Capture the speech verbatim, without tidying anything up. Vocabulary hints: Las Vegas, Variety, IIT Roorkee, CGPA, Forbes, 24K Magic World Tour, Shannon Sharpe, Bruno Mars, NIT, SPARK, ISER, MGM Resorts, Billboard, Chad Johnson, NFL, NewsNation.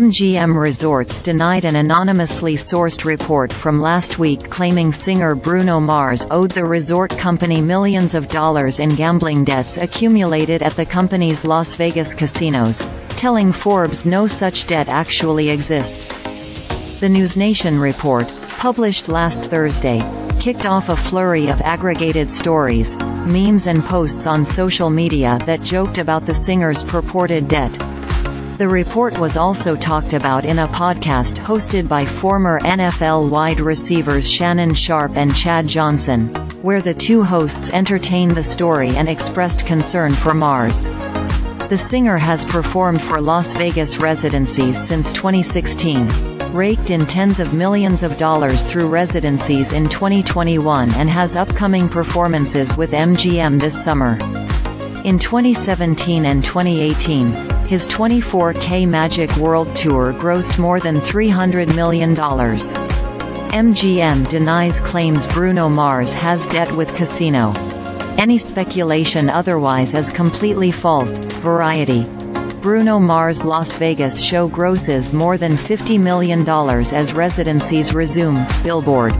M G M Resorts denied an anonymously sourced report from last week claiming singer Bruno Mars owed the resort company millions of dollars in gambling debts accumulated at the company's Las Vegas casinos, telling Forbes no such debt actually exists. The NewsNation report, published last Thursday, kicked off a flurry of aggregated stories, memes and posts on social media that joked about the singer's purported debt. The report was also talked about in a podcast hosted by former N F L wide receivers Shannon Sharpe and Chad Johnson, where the two hosts entertained the story and expressed concern for Mars. The singer has performed for Las Vegas residencies since twenty sixteen, raked in tens of millions of dollars through residencies in twenty twenty-one, and has upcoming performances with M G M this summer. In twenty seventeen and twenty eighteen, his twenty-four K Magic World Tour grossed more than three hundred million dollars. M G M denies claims Bruno Mars has debt with casino. Any speculation otherwise is completely false. Variety. Bruno Mars' Las Vegas show grosses more than fifty million dollars as residencies resume. Billboard.